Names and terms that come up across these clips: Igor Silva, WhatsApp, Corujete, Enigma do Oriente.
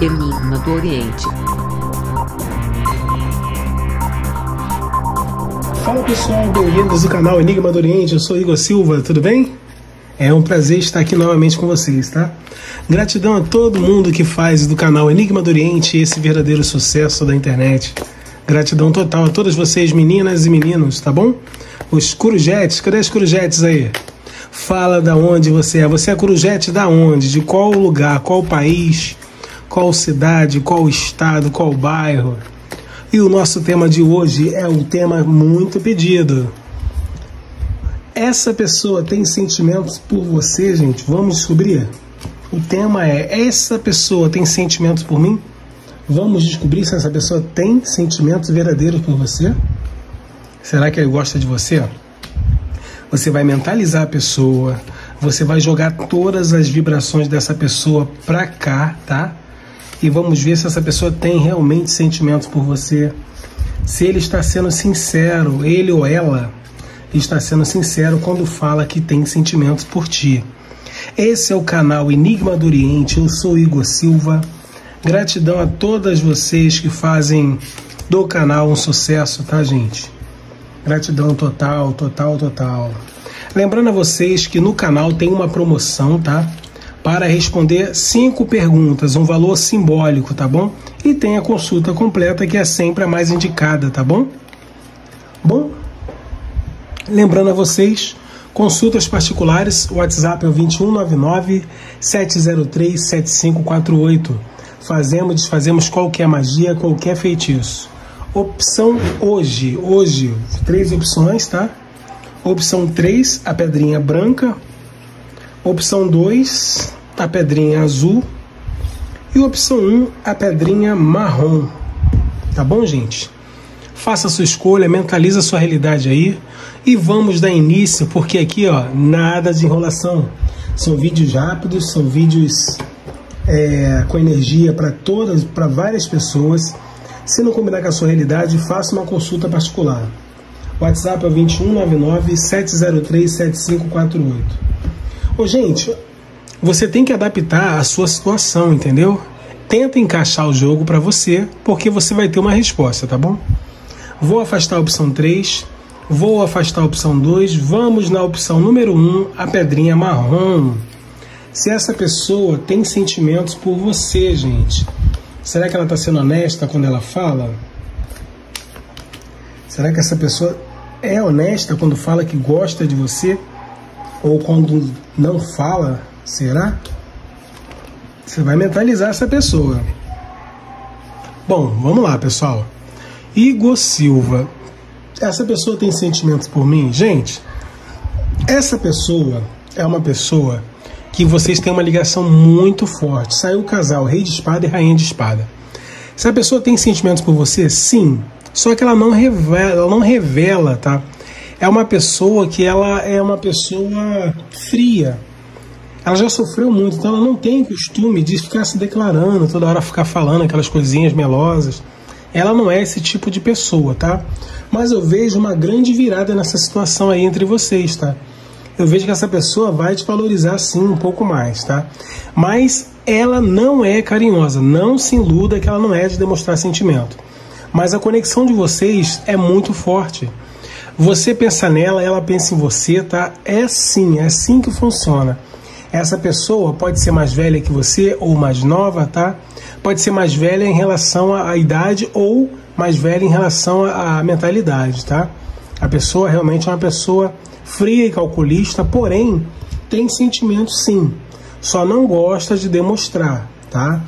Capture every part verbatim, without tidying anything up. Enigma do Oriente. Fala pessoal, bem-vindos ao canal Enigma do Oriente, eu sou Igor Silva, tudo bem? É um prazer estar aqui novamente com vocês, tá? Gratidão a todo mundo que faz do canal Enigma do Oriente esse verdadeiro sucesso da internet. Gratidão total a todas vocês, meninas e meninos, tá bom? Os Corujetes, cadê os Corujetes aí? Fala da onde você é, você é Corujete da onde? De qual lugar, qual país, qual cidade, qual estado, qual bairro? E o nosso tema de hoje é um tema muito pedido. Essa pessoa tem sentimentos por você, gente? Vamos descobrir? O tema é, essa pessoa tem sentimentos por mim? Vamos descobrir se essa pessoa tem sentimentos verdadeiros por você? Será que ele gosta de você? Você vai mentalizar a pessoa, você vai jogar todas as vibrações dessa pessoa pra cá, tá? E vamos ver se essa pessoa tem realmente sentimentos por você. Se ele está sendo sincero, ele ou ela está sendo sincero quando fala que tem sentimentos por ti. Esse é o canal Enigma do Oriente, eu sou Igor Silva. Gratidão a todas vocês que fazem do canal um sucesso, tá, gente? Gratidão total, total, total. Lembrando a vocês que no canal tem uma promoção, tá? Para responder cinco perguntas, um valor simbólico, tá bom? E tem a consulta completa, que é sempre a mais indicada, tá bom? Bom, lembrando a vocês, consultas particulares, o WhatsApp é o dois um nove nove, sete zero três, sete cinco quatro oito. Fazemos, desfazemos qualquer magia, qualquer feitiço. Opção hoje, hoje, três opções, tá? Opção três, a pedrinha branca. Opção dois, a pedrinha azul. E opção um, a pedrinha marrom. Tá bom, gente? Faça a sua escolha, mentaliza a sua realidade aí. E vamos dar início, porque aqui, ó, nada de enrolação. São vídeos rápidos, são vídeos é, com energia para todas, para várias pessoas. Se não combinar com a sua realidade, faça uma consulta particular. WhatsApp é o dois um nove nove, sete zero três, sete cinco quatro oito. Ô, gente, você tem que adaptar a sua situação, entendeu? Tenta encaixar o jogo para você, porque você vai ter uma resposta, tá bom? Vou afastar a opção três, vou afastar a opção dois, vamos na opção número um, a pedrinha marrom. Se essa pessoa tem sentimentos por você, gente... Será que ela está sendo honesta quando ela fala? Será que essa pessoa é honesta quando fala que gosta de você? Ou quando não fala? Será? Você vai mentalizar essa pessoa. Bom, vamos lá, pessoal. Igor Silva. Essa pessoa tem sentimentos por mim? Gente, essa pessoa é uma pessoa... que vocês têm uma ligação muito forte. Saiu o casal, rei de espada e rainha de espada. Se a pessoa tem sentimentos por você, sim. Só que ela não revela, ela não revela, tá? É uma pessoa que ela é uma pessoa fria. Ela já sofreu muito, então ela não tem costume de ficar se declarando, toda hora ficar falando aquelas coisinhas melosas. Ela não é esse tipo de pessoa, tá? Mas eu vejo uma grande virada nessa situação aí entre vocês, tá? Eu vejo que essa pessoa vai te valorizar sim um pouco mais, tá? Mas ela não é carinhosa, não se iluda que ela não é de demonstrar sentimento. Mas a conexão de vocês é muito forte. Você pensa nela, ela pensa em você, tá? É sim, é assim que funciona. Essa pessoa pode ser mais velha que você ou mais nova, tá? Pode ser mais velha em relação à idade ou mais velha em relação à mentalidade, tá? A pessoa realmente é uma pessoa... fria e calculista, porém, tem sentimentos sim, só não gosta de demonstrar, tá?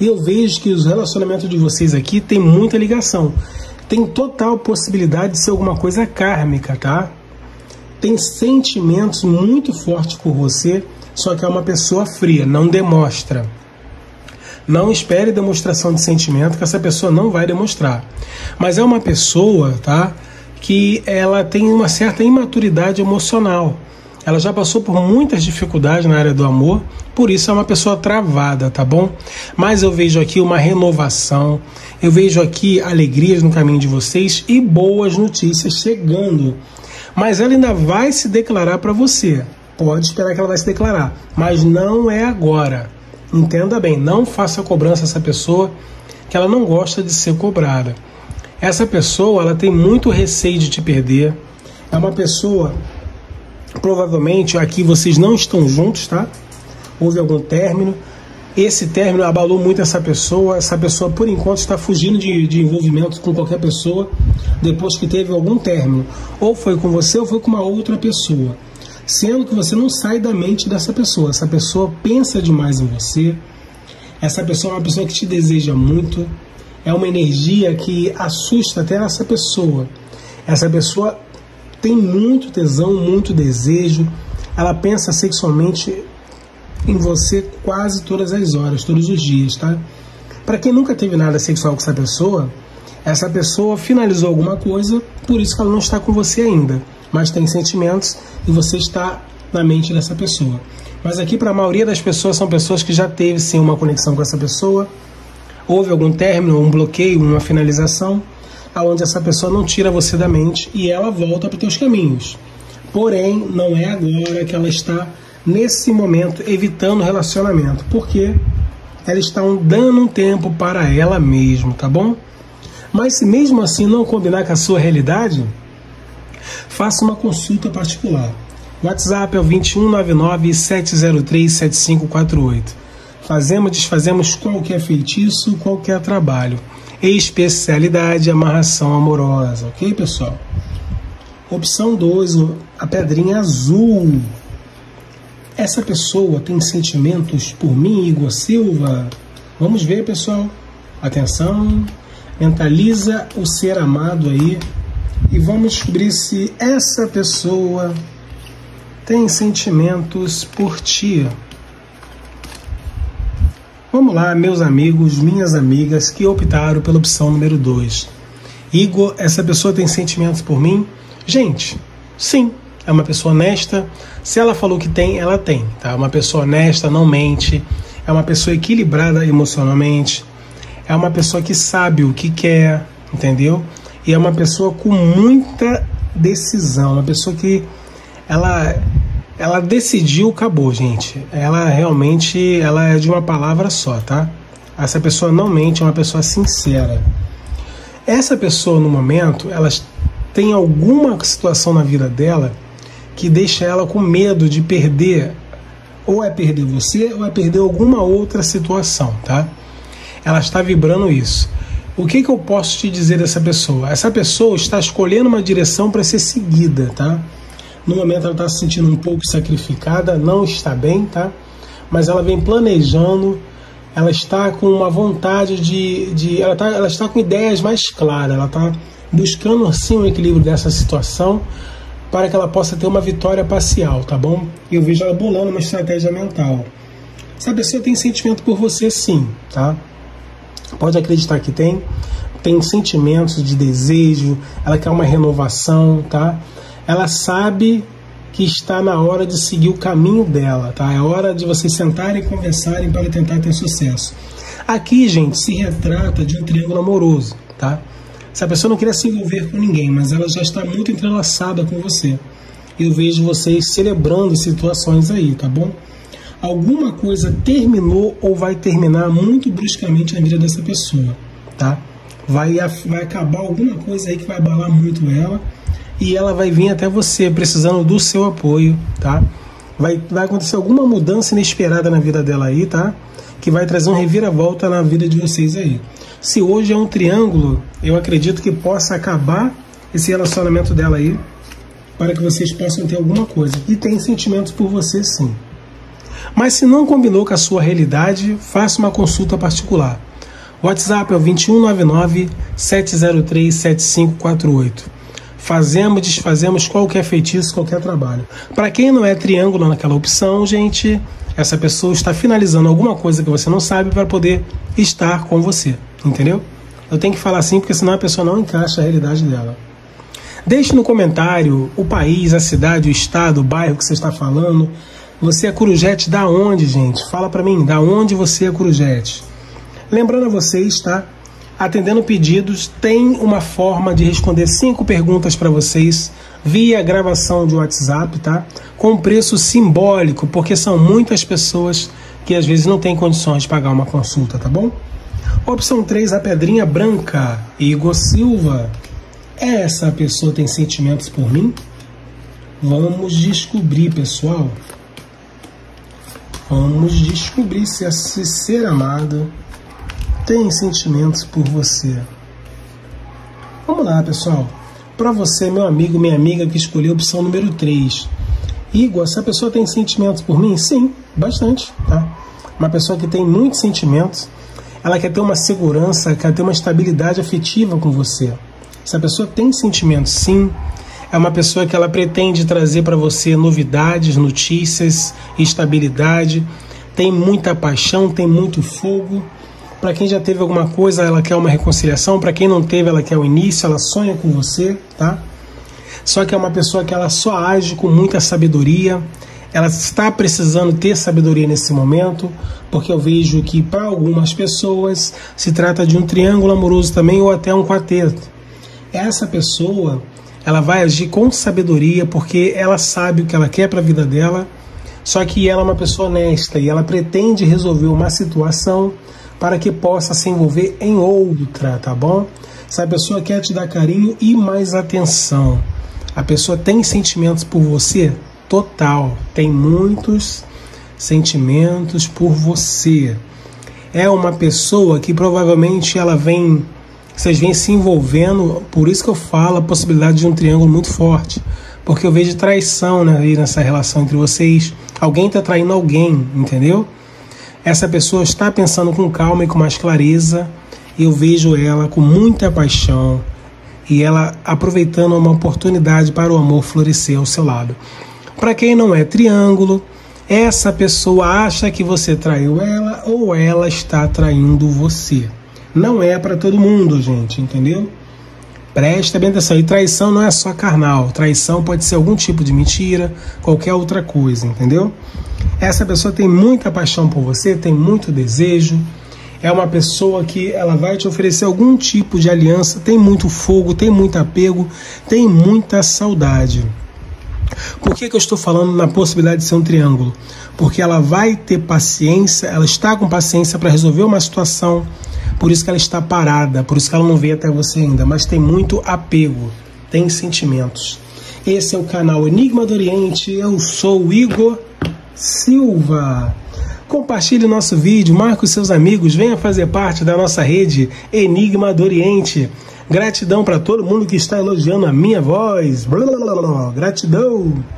E eu vejo que os relacionamentos de vocês aqui tem muita ligação, tem total possibilidade de ser alguma coisa kármica, tá? Tem sentimentos muito fortes por você, só que é uma pessoa fria, não demonstra. Não espere demonstração de sentimento, que essa pessoa não vai demonstrar. Mas é uma pessoa, tá? Que ela tem uma certa imaturidade emocional. Ela já passou por muitas dificuldades na área do amor, por isso é uma pessoa travada, tá bom? Mas eu vejo aqui uma renovação, eu vejo aqui alegrias no caminho de vocês e boas notícias chegando. Mas ela ainda vai se declarar para você. Pode esperar que ela vai se declarar, mas não é agora. Entenda bem, não faça cobrança a essa pessoa que ela não gosta de ser cobrada. Essa pessoa, ela tem muito receio de te perder. É uma pessoa, provavelmente, aqui vocês não estão juntos, tá? Houve algum término. Esse término abalou muito essa pessoa. Essa pessoa, por enquanto, está fugindo de, de envolvimento com qualquer pessoa depois que teve algum término. Ou foi com você ou foi com uma outra pessoa. Sendo que você não sai da mente dessa pessoa. Essa pessoa pensa demais em você. Essa pessoa é uma pessoa que te deseja muito. É uma energia que assusta até essa pessoa. Essa pessoa tem muito tesão, muito desejo. Ela pensa sexualmente em você quase todas as horas, todos os dias, tá? Para quem nunca teve nada sexual com essa pessoa, essa pessoa finalizou alguma coisa, por isso que ela não está com você ainda. Mas tem sentimentos e você está na mente dessa pessoa. Mas aqui, para a maioria das pessoas, são pessoas que já teve, sim, uma conexão com essa pessoa. Houve algum término, um bloqueio, uma finalização, aonde essa pessoa não tira você da mente e ela volta para os teus caminhos. Porém, não é agora que ela está, nesse momento, evitando relacionamento, porque ela está dando um tempo para ela mesma, tá bom? Mas se mesmo assim não combinar com a sua realidade, faça uma consulta particular. WhatsApp é o dois um nove nove, sete zero três, sete cinco quatro oito. Fazemos, desfazemos qualquer feitiço, qualquer trabalho. Especialidade, amarração amorosa. Ok, pessoal? Opção dois, a pedrinha azul. Essa pessoa tem sentimentos por mim, Igor Silva? Vamos ver, pessoal. Atenção. Mentaliza o ser amado aí. E vamos descobrir se essa pessoa tem sentimentos por ti. Vamos lá, meus amigos, minhas amigas que optaram pela opção número dois. Igor, essa pessoa tem sentimentos por mim? Gente, sim, é uma pessoa honesta. Se ela falou que tem, ela tem, tá? É uma pessoa honesta, não mente. É uma pessoa equilibrada emocionalmente. É uma pessoa que sabe o que quer, entendeu? E é uma pessoa com muita decisão. Uma pessoa que ela... Ela decidiu, acabou, gente. Ela realmente, ela é de uma palavra só, tá? Essa pessoa não mente, é uma pessoa sincera. Essa pessoa, no momento, ela tem alguma situação na vida dela que deixa ela com medo de perder. Ou é perder você, ou é perder alguma outra situação, tá? Ela está vibrando isso. O que que eu posso te dizer dessa pessoa? Essa pessoa está escolhendo uma direção para ser seguida, tá? No momento ela está se sentindo um pouco sacrificada, não está bem, tá? Mas ela vem planejando, ela está com uma vontade de... de ela, tá, ela está com ideias mais claras, ela está buscando assim um equilíbrio dessa situação para que ela possa ter uma vitória parcial, tá bom? E eu vejo ela bolando uma estratégia mental. Essa pessoa tem sentimento por você, sim, tá? Pode acreditar que tem. Tem sentimentos de desejo, ela quer uma renovação, tá? Ela sabe que está na hora de seguir o caminho dela, tá? É hora de vocês sentarem e conversarem para tentar ter sucesso. Aqui, gente, se retrata de um triângulo amoroso, tá? Essa pessoa não queria se envolver com ninguém, mas ela já está muito entrelaçada com você. Eu vejo vocês celebrando situações aí, tá bom? Alguma coisa terminou ou vai terminar muito bruscamente na vida dessa pessoa, tá? Vai, vai acabar alguma coisa aí que vai abalar muito ela. E ela vai vir até você, precisando do seu apoio, tá? Vai, vai acontecer alguma mudança inesperada na vida dela aí, tá? Que vai trazer um reviravolta na vida de vocês aí. Se hoje é um triângulo, eu acredito que possa acabar esse relacionamento dela aí, para que vocês possam ter alguma coisa. E tem sentimentos por você, sim. Mas se não combinou com a sua realidade, faça uma consulta particular. WhatsApp é o dois um nove nove, sete zero três, sete cinco quatro oito. Fazemos, desfazemos qualquer feitiço, qualquer trabalho. Para quem não é triângulo naquela opção, gente, essa pessoa está finalizando alguma coisa que você não sabe para poder estar com você, entendeu? Eu tenho que falar assim porque senão a pessoa não encaixa a realidade dela. Deixe no comentário o país, a cidade, o estado, o bairro que você está falando. Você é corujete da onde, gente? Fala para mim, da onde você é corujete? Lembrando a vocês, tá? Atendendo pedidos, tem uma forma de responder cinco perguntas para vocês via gravação de WhatsApp, tá? Com preço simbólico, porque são muitas pessoas que às vezes não tem condições de pagar uma consulta, tá bom? Opção três, a pedrinha branca, Igor Silva. Essa pessoa tem sentimentos por mim? Vamos descobrir, pessoal. Vamos descobrir se esse ser amado tem sentimentos por você. Vamos lá, pessoal. Para você, meu amigo, minha amiga, que escolheu a opção número três. Igor, essa pessoa tem sentimentos por mim? Sim, bastante, tá? Uma pessoa que tem muitos sentimentos. Ela quer ter uma segurança, quer ter uma estabilidade afetiva com você. Essa pessoa tem sentimentos, sim. É uma pessoa que ela pretende trazer para você novidades, notícias, estabilidade. Tem muita paixão, tem muito fogo. Para quem já teve alguma coisa, ela quer uma reconciliação. Para quem não teve, ela quer o início, ela sonha com você, tá? Só que é uma pessoa que ela só age com muita sabedoria. Ela está precisando ter sabedoria nesse momento, porque eu vejo que para algumas pessoas se trata de um triângulo amoroso também ou até um quarteto. Essa pessoa... ela vai agir com sabedoria porque ela sabe o que ela quer para a vida dela, só que ela é uma pessoa honesta e ela pretende resolver uma situação para que possa se envolver em outra, tá bom? Essa pessoa quer te dar carinho e mais atenção. A pessoa tem sentimentos por você? Total, tem muitos sentimentos por você. É uma pessoa que provavelmente ela vem... vocês vêm se envolvendo, por isso que eu falo a possibilidade de um triângulo muito forte. Porque eu vejo traição, né, aí nessa relação entre vocês. Alguém está traindo alguém, entendeu? Essa pessoa está pensando com calma e com mais clareza. Eu vejo ela com muita paixão. E ela aproveitando uma oportunidade para o amor florescer ao seu lado. Para quem não é triângulo, essa pessoa acha que você traiu ela ou ela está traindo você. Não é para todo mundo, gente, entendeu? Presta bem atenção. E traição não é só carnal. Traição pode ser algum tipo de mentira, qualquer outra coisa, entendeu? Essa pessoa tem muita paixão por você, tem muito desejo. É uma pessoa que ela vai te oferecer algum tipo de aliança. Tem muito fogo, tem muito apego, tem muita saudade. Por que que eu estou falando na possibilidade de ser um triângulo? Porque ela vai ter paciência, ela está com paciência para resolver uma situação. Por isso que ela está parada, por isso que ela não veio até você ainda, mas tem muito apego, tem sentimentos. Esse é o canal Enigma do Oriente, eu sou o Igor Silva. Compartilhe o nosso vídeo, marque os seus amigos, venha fazer parte da nossa rede Enigma do Oriente. Gratidão para todo mundo que está elogiando a minha voz. Blá, blá, blá, blá. Gratidão.